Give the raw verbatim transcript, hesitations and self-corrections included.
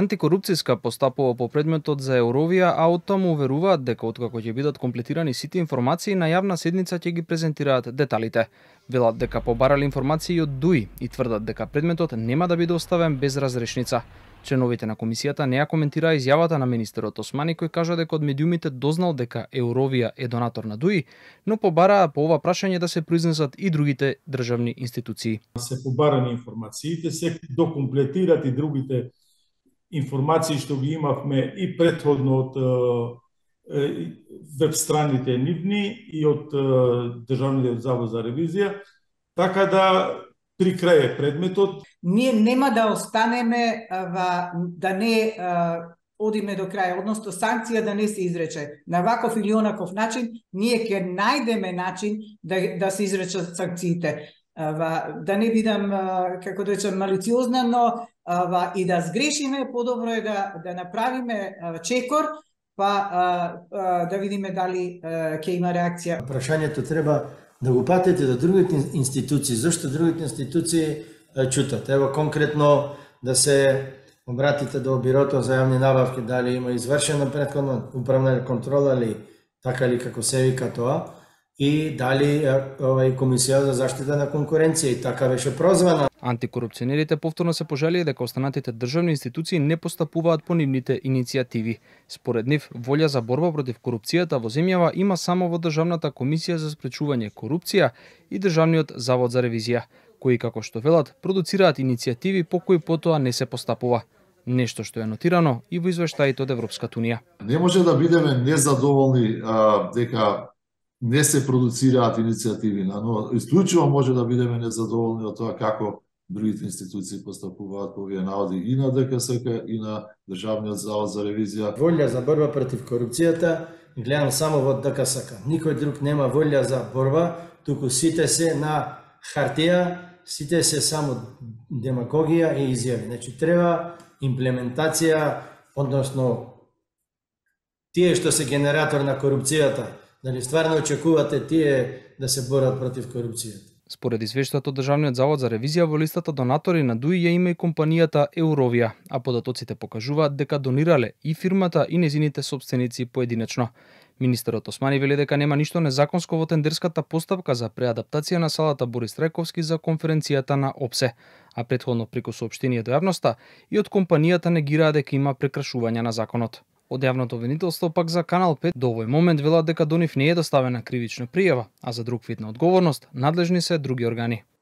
антикорупцијска постапува по предметот за Еуровија, а од тоа му уверуваат дека откако ќе бидат комплетирани сите информации, на јавна седница ќе ги презентираат деталите. Велат дека побарали информации од ДУИ и тврдат дека предметот нема да биде оставен без разрешница. Членовите на комисијата не ја коментираа изјавата на министерот Османи, кој кажа дека од медиумите дознал дека Еуровија е донатор на ДУИ, но побараа по ова прашање да се произнесат и другите државни институции. Се побарани информациите, се докомплетират и другите информации што ги имавме и претходно од веб страните нивни и од Државниот завод за ревизија, така да при крај предметот. Ние нема да останеме, ва, да не а, одиме до крај, односно санкција да не се изрече. На ваков или онаков начин, ние ќе најдеме начин да, да се изречат санкциите. Ва, да не бидам, а, како да речам, малициозна, но а, ва, и да сгрешиме, подобро е да, да направиме а, чекор, па а, а, да видиме дали а, ќе има реакција. Прашањето треба да го патете до другите институции, зашто другите институции чутат. Ево, конкретно да се обратите до Бирото за јавни набавки, дали има извршена претходна управна контрола или така ли како се вика тоа, и дали овај комисија за заштита на конкуренција и така беше прозвана. Антикорупционерите повторно се пожалија дека останатите државни институции не постапуваат по нивните иницијативи. Според нив, волја за борба против корупцијата во земјава има само во Државната комисија за спречување корупција и Државниот завод за ревизија, кои, како што велат, продуцираат иницијативи по кои потоа не се постапува. Нешто што е нотирано и во извештаите од Европската унија. Не може да бидеме незадоволни а, дека не се продуцираат иницијативи, но исклучиво може да бидеме незадоволни од тоа како другите институции постапуваат по овие наводи и на Д К С К и на Државниот завод за ревизија. Волја за борба против корупцијата гледам само во Д К С К. Никој друг нема волја за борба, туку сите се на хартија, сите се само демагогија и изјави. Значи треба имплементација, односно тие што се генератор на корупцијата. Дали стварно очекувате тие да се борат против корупцијата? Според извештајот од Државниот завод за ревизија, во листата донатори на ДУИ ја има и компанијата Еуровија, а податоците покажуваат дека донирале и фирмата и незините сопственици поединечно. Министерот Османи вели дека нема ништо незаконско во тендерската поставка за преадаптација на салата Борис Трајковски за конференцијата на О П С Е, а претходно преку соопштение до јавноста и од компанијата негираа дека има прекршување на законот. Од јавното обвинителство пак за Канал пет до овој момент велат дека до нив не е доставена кривична пријава, а за друг вид на одговорност надлежни се други органи.